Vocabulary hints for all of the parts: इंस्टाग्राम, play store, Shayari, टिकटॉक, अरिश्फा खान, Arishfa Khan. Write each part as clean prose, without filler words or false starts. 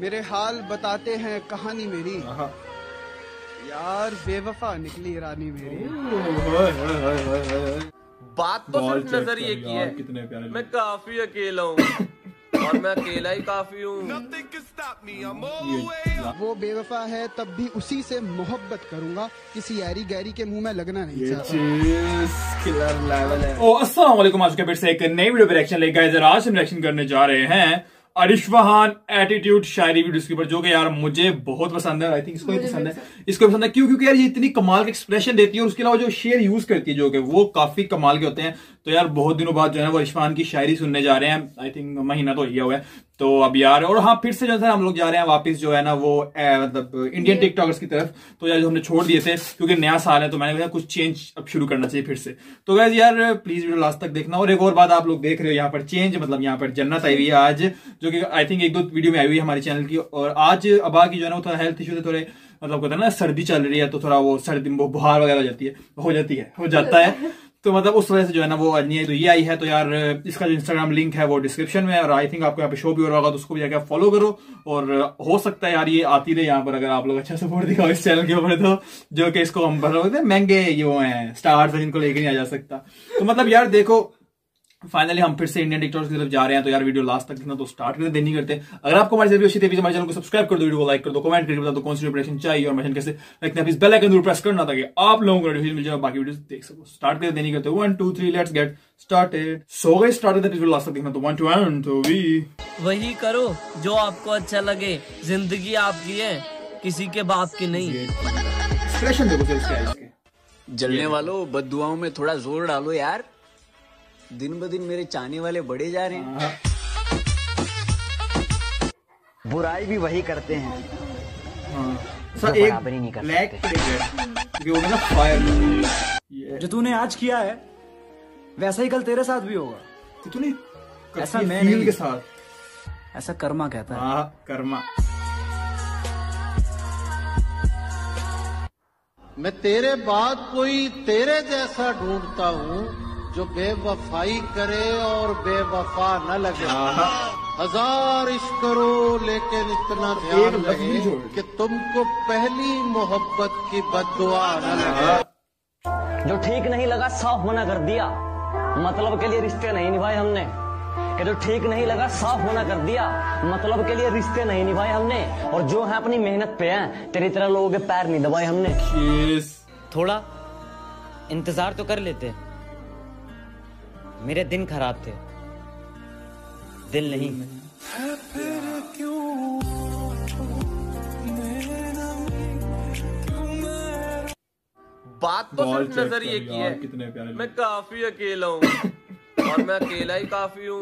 मेरे हाल बताते हैं कहानी मेरी, यार बेवफा निकली रानी मेरी। बात तो सिर्फ नजरिए की है, मैं काफी अकेला हूँ और मैं अकेला ही काफी हूँ। वो बेवफा है तब भी उसी से मोहब्बत करूंगा, किसी यारी गैरी के मुंह में लगना नहीं चाहता। ओ अस्सलाम वालेकुम, आज के फिर से एक नई वीडियो पर रिएक्शन लेके आए। आज हम रिएक्शन करने जा रहे हैं अरिश्फा खान एटीट्यूड शायरी वीडियोस के ऊपर, जो कि यार मुझे बहुत पसंद है। आई थिंक इसको भी पसंद है, इसको पसंद है क्यों? क्योंकि यार ये इतनी कमाल के एक्सप्रेशन देती है और उसके अलावा जो शेर यूज करती है जो कि वो काफी कमाल के होते हैं। तो यार बहुत दिनों बाद जो है वो अरिश्फा खान की शायरी सुनने जा रहे हैं। आई थिंक महीना तो हो हुआ है। तो अब यार और हाँ फिर से जो है हम लोग जा रहे हैं वापस जो है ना वो मतलब इंडियन टिकटॉकर्स की तरफ। तो यार जो हमने छोड़ दिए थे क्योंकि नया साल है तो मैंने कहा कुछ चेंज अब शुरू करना चाहिए फिर से। तो गाइस यार प्लीज वीडियो लास्ट तक देखना। और एक और बात आप लोग देख रहे हो यहाँ पर चेंज, मतलब यहाँ पर जन्नत आई हुई है आज, जो कि आई थिंक एक दो वीडियो में आई हुई है हमारे चैनल की। और आज अबा की जो है ना थोड़ा हेल्थ इशू थे, थोड़े मतलब कहते हैं ना सर्दी चल रही है तो थोड़ा वो सर्दी वो बुखार वगैरह हो जाता है। तो मतलब उस वजह से जो है ना वो आज नहीं है, तो ये आई है। तो यार इसका जो इंस्टाग्राम लिंक है वो डिस्क्रिप्शन में है और आई थिंक आपको यहाँ पे शो भी हो रहा होगा, तो उसको भी जाकर फॉलो करो। और हो सकता है यार ये आती रहे यहाँ पर, अगर आप लोग अच्छा सपोर्ट दिखाओ इस चैनल के ऊपर, तो जो कि इसको हम भर सकते हैं महंगे यो हैं स्टार्स जिनको लेके नहीं आ जा सकता। तो मतलब यार देखो फाइनली हम फिर से इंडियन टिकटॉक की तरफ जा रहे हैं। तो यार वीडियो लास्ट तक देखना, तो स्टार्ट करते देनी करते हैं। अगर आपको हमारी वीडियो अच्छी लगी तो हमारे चैनल को सब्सक्राइब कर दो, वीडियो को लाइक कर दो, कमेंट करके बता दो कौन सी रिप्रेशन चाहिए और मैसेज कैसे रखना। प्लीज बेल आइकन जरूर प्रेस करना ताकि आप लोगों को नोटिफिकेशन मिल जाए, बाकी वीडियो देख सको। स्टार्ट करते देनी करते, 1 2 3 let's get started. So guys start करते हैं, लास्ट तक देखना। तो 1 2 1 तो वी वही करो जो आपको अच्छा लगे, जिंदगी आपकी है किसी के बाप की नहीं। एक्सप्रेशन देखो सर इसके, जलने वालों बददुआओं में थोड़ा जोर डालो यार, दिन ब दिन मेरे चाहने वाले बड़े जा रहे हैं। बुराई भी वही करते हैं सर, एक बराबरी नहीं करते। जो तूने आज किया है वैसा ही कल तेरे साथ भी होगा। तूने ऐसा मैंने के साथ, ऐसा कर्मा कहता है कर्मा। मैं तेरे बाद कोई तेरे जैसा ढूंढता हूँ जो बेवफाई करे और बेवफा न लगे। हजार इश्क करो लेकिन इतना ध्यान लगे कि तुमको पहली मोहब्बत की बददुआ न लगे। जो ठीक नहीं लगा साफ मना कर दिया, मतलब के लिए रिश्ते नहीं निभाए हमने। कि जो ठीक नहीं लगा साफ मना कर दिया, मतलब के लिए रिश्ते नहीं निभाए हमने। और जो है अपनी मेहनत पे है, तेरी तरह लोगों के पैर नहीं दबाए हमने। थोड़ा इंतजार तो कर लेते, मेरे दिन खराब थे दिल नहीं। बात तो सिर्फ नजरिए की है, मैं काफी अकेला हूँ और मैं अकेला ही काफी हूँ।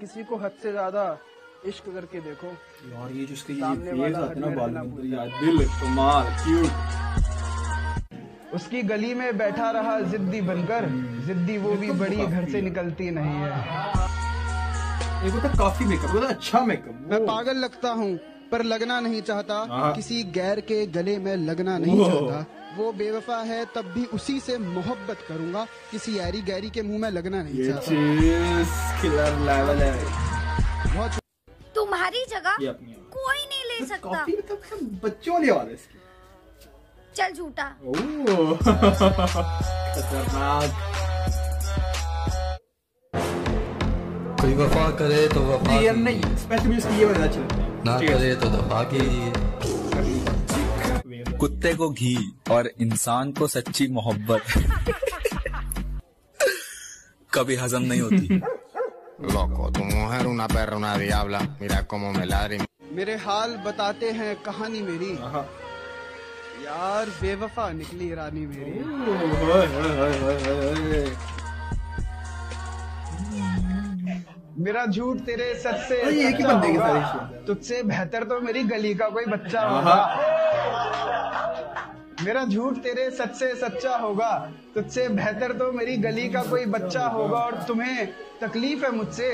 किसी को हद से ज्यादा इश्क करके देखो यार, ये जिसके दिल कमाल क्यूट। उसकी गली में बैठा रहा जिद्दी बनकर, जिद्दी वो भी बड़ी घर से निकलती नहीं है। ये तो काफी मेकअप, वो तो अच्छा मेकअप। मैं पागल लगता हूँ पर लगना नहीं चाहता, किसी गैर के गले में लगना नहीं चाहता। वो बेवफा है तब भी उसी से मोहब्बत करूंगा, किसी यारी गैरी के मुंह में लगना नहीं चाहता। तुम्हारी जगह कोई नहीं ले सकता, बच्चों ले वाले चल झूठा। कोई वफा करे तो वफा नहीं, ना करे तो दफा कीजिए। कुत्ते को घी और इंसान को सच्ची मोहब्बत कभी हजम नहीं होती। लोको तुम रोना पैर रोना रियावला मेरा कमो में ला रही। मेरे हाल बताते हैं कहानी मेरी, यार बेवफा निकली रानी मेरी। मेरा झूठ तेरे सच से एक ही बंदे के साथ, तुझसे बेहतर तो मेरी गली का कोई बच्चा होगा। मेरा झूठ तेरे सच से सच्चा होगा, तुझसे बेहतर तो मेरी गली का कोई बच्चा होगा। और तुम्हें तकलीफ है मुझसे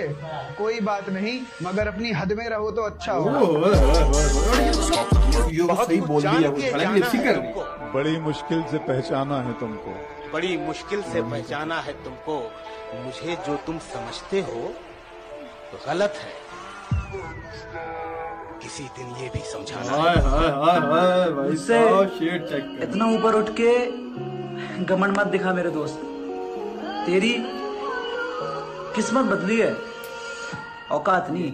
कोई बात नहीं, मगर अपनी हद में रहो तो अच्छा होगा। बड़ी मुश्किल से पहचाना है तुमको, बड़ी मुश्किल से पहचाना है तुमको, मुझे जो तुम समझते हो तो गलत है। किसी दिन ये भी समझाना भाई से शेड चेक कर। इतना ऊपर उठ के घमंड मत दिखा मेरे दोस्त, तेरी किस्मत बदली है, औकात नहीं।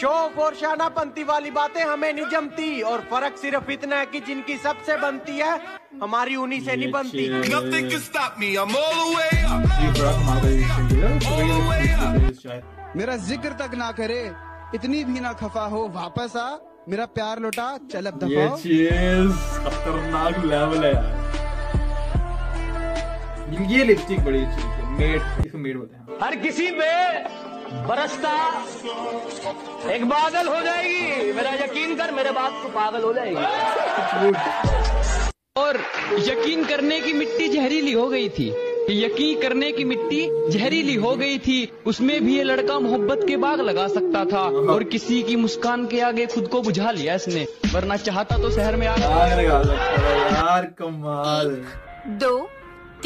शौक और शानापंती वाली बातें हमें नहीं जमती, और फर्क सिर्फ इतना है कि जिनकी सबसे बनती है हमारी उन्हीं से नहीं बनती। मेरा जिक्र तक ना करे, इतनी भी ना खफा हो, वापस आ मेरा प्यार लौटा, चल अब दफा। ये चीज खतरनाक लेवल है यार। ये लिपस्टिक बड़ी अच्छी है, मेड, इसको मेड बोलते हैं। हर किसी पे बरसता एक बादल हो जाएगी, मेरा यकीन कर, मेरे बाप को पागल हो जाएगी। और यकीन करने की मिट्टी जहरीली हो गई थी, यकीन करने की मिट्टी जहरीली हो गई थी, उसमें भी ये लड़का मोहब्बत के बाग लगा सकता था, और किसी की मुस्कान के आगे खुद को बुझा लिया इसने, वरना चाहता तो शहर में आ यार। कमाल। 2,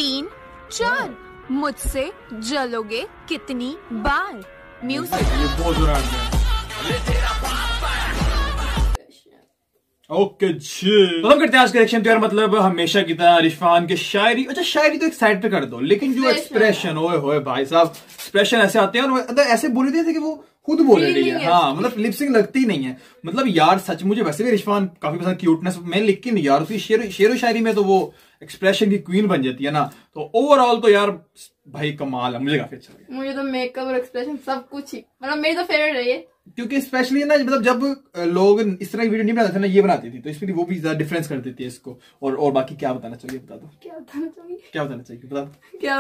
3, 4 मुझसे जलोगे कितनी बार। म्यूजिक ओके जी। खत्म करते हैं आज कलेक्शन तो यार, मतलब हमेशा की तरह अरिशफा खान के शायरी। अच्छा शायरी तो एक साइड पे कर दो, लेकिन जो एक्सप्रेशन ओए होए भाई साहब, एक्सप्रेशन ऐसे आते हैं और ऐसे बोले देते कि वो खुद बोले रही है। हाँ मतलब लिपसिंग लगती ही नहीं है। मतलब यार सच मुझे वैसे भी अरिशफा खान काफी पसंद क्यूटनेस में, लेकिन यार उसकी शेरो शायरी में तो वो एक्सप्रेशन की क्वीन बन जाती है ना। तो ओवरऑल तो यार भाई कमाल है, मुझे काफी अच्छा लगा। मुझे तो मेकअप और एक्सप्रेशन सब कुछ ही, मतलब मेरी तो फेवरेट है ये, क्योंकि स्पेशली ना मतलब जब लोग इस तरह की वीडियो नहीं बनाते ना, ये बनाती थी, तो इसमें वो भी ज्यादा डिफरेंस कर देती है इसको। और बाकी क्या बताना चाहिए बता दो, क्या बताना चाहिए बता। क्या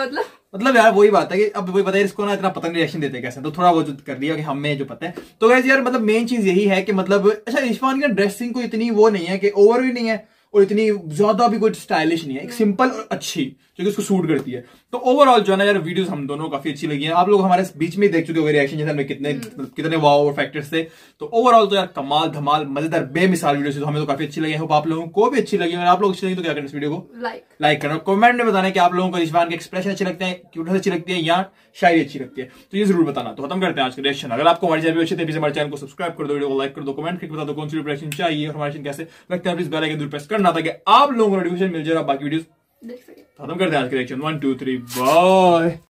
मतलब यार वही बात है कि अब वही बताइए इसको ना, इतना पता नहीं रिएक्शन देते कैसे, तो थोड़ा बहुत कर लिया कि हमें जो पता है। तो गाइस यार मतलब मेन चीज यही है कि मतलब अच्छा अरिशफा खान की ड्रेसिंग कोई इतनी वो नहीं है कि ओवर भी नहीं है और इतनी ज्यादा भी कोई स्टाइलिश नहीं है, एक सिंपल और अच्छी जो कि उसको सूट करती है। तो ओवरऑल जो है ना यार वीडियोस हम दोनों काफी अच्छी लगी हैं। आप लोग हमारे बीच में देख चुके हो रिएक्शन जैसे हमें कितने वाव फैक्टर्स थे। तो ओवरऑल तो यार कमाल धमाल मजेदार बेमिसाल वीडियो तो हमें तो काफी अच्छी लगी। होप आप लोगों को भी अच्छी लगी। अगर आप लोग अच्छी लगी तो क्या करना, इस वीडियो को लाइक करना, कमेंट में बताना कि आप लोगों को अरिशफा खान के एक्सप्रेशन अच्छे लगते हैं, क्यूटनेस अच्छी लगती है या शायरी अच्छी लगती है, तो ये जरूर बताना। तो खत्म करते हैं आज का रिएक्शन। अगर आपको हमारी चैनल अच्छी है, हमारे चैनल को सब्सक्राइब कर दो, वीडियो को लाइक कर दो, कमेंट करके बता दो कौन सी रिएक्शन चाहिए, हमारे चैनल कैसे लगता है, प्लीज बेल आइकन जरूर प्रेस करना ताकि आप लोगों को नोटिफिकेशन मिल जाए, बाकी वीडियो देख सके। खत्म करते हैं आज के रिएक्शन। 1, 2, 3 बाय।